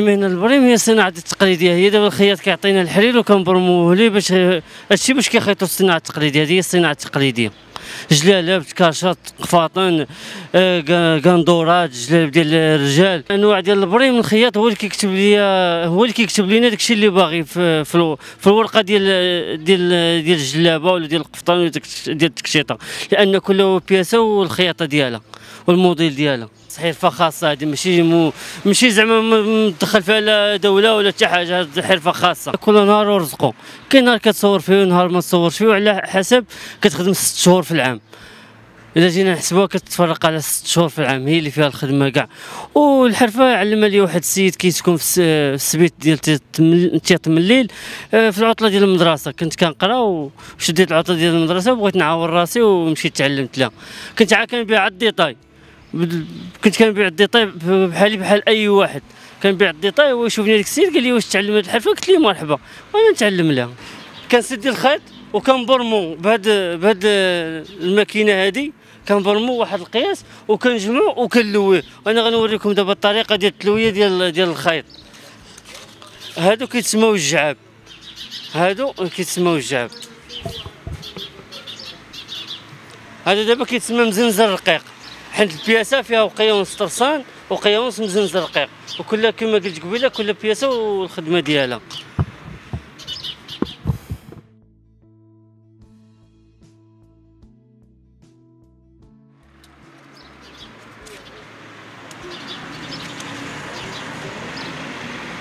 من البريم هي الصناعه التقليديه، هي دابا الخياط كيعطينا الحرير وكنبرموه ليه باش هادشي باش كيخيطوا الصناعه التقليديه. هذه هي الصناعه التقليديه، جلالب، كاشط، قفاطن، قندورات، جلالب ديال الرجال، انواع ديال البريم. الخياط هو اللي كيكتب ليا، هو اللي كيكتب لينا داكشي اللي باغي في الورقه ديال الجلابه ولا ديال القفطان ولا ديال التكشيطه، لان كل بياسه والخياطه ديالها والموديل ديالها. حرفه خاصه هذه، ماشي زعما مدخل فيها لا دوله ولا حتى حاجه، هذه حرفه خاصه. كل نهار ورزقه، كاين نهار كتصور فيه ونهار ما تصورش فيه، على حسب كتخدم 6 شهور في العام. الا جينا نحسبوها كتتفرق على 6 شهور في العام هي اللي فيها الخدمه كاع. والحرفه علمها لي واحد السيد كيسكن في السبيت ديال تيط من الليل في العطله ديال المدرسه. كنت كنقرا وشديت العطله ديال المدرسه وبغيت نعاون راسي ومشيت تعلمت لها. كنت عا كنبيع الديطاي، كنت كنبيع الديطاي بحالي بحال اي واحد، كنبيع الديطاي. هو شوفني داك السيد قال لي واش تعلم هاد الحرفه؟ قلت ليه مرحبا وانا نتعلم لها. كنسد الخيط وكنبرمو بهاد الماكينه هادي، كنبرمو واحد القياس وكنجمعو وكنلويه. وانا غنوريكم دابا الطريقه ديال التلويه ديال الخيط. هادو كيتسماو الجعاب، هادو كيتسماو الجعاب. هذا دابا كيتسمى مزنزر رقيق، حيت البياسه فيها وقيه ونص ترسان وقيه ونص مزنزر رقيق، وكلها كما قلت قبيله كل بياسه والخدمه ديالها.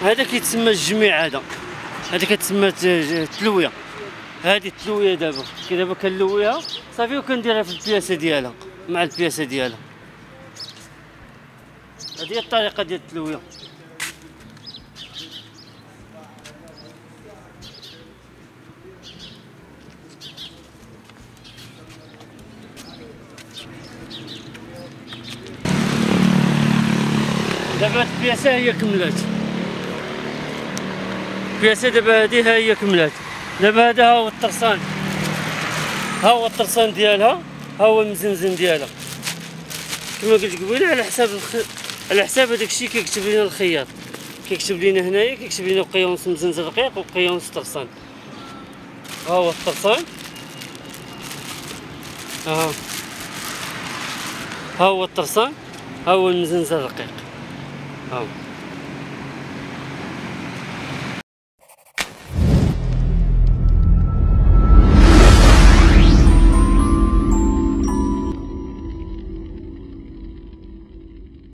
هذا كيتسمى الجميع، هذا كتسمى التلويه. هذه التلويه دابا كنلويها صافي وكنديرها في البياسه ديالها مع البياسه ديالها. هذه هي الطريقه ديال التلويه. دابا البياسه هي كملات، البياسه دابا هذه هي كملات. دابا هذا هو الطرسان، ها هو الطرسان ديالها، ها هو المزنزن ديالها. كما قلت قبيله على حساب هذاك الشيء كيكتب لنا الخياط، كيكتب لنا هنايا كيكتب لنا وقيه ونص مزنزن رقيق وقيه ونص طرسان. ها هو الطرسان، ها هو الطرسان، ها هو المزنزن الرقيق، ها هو.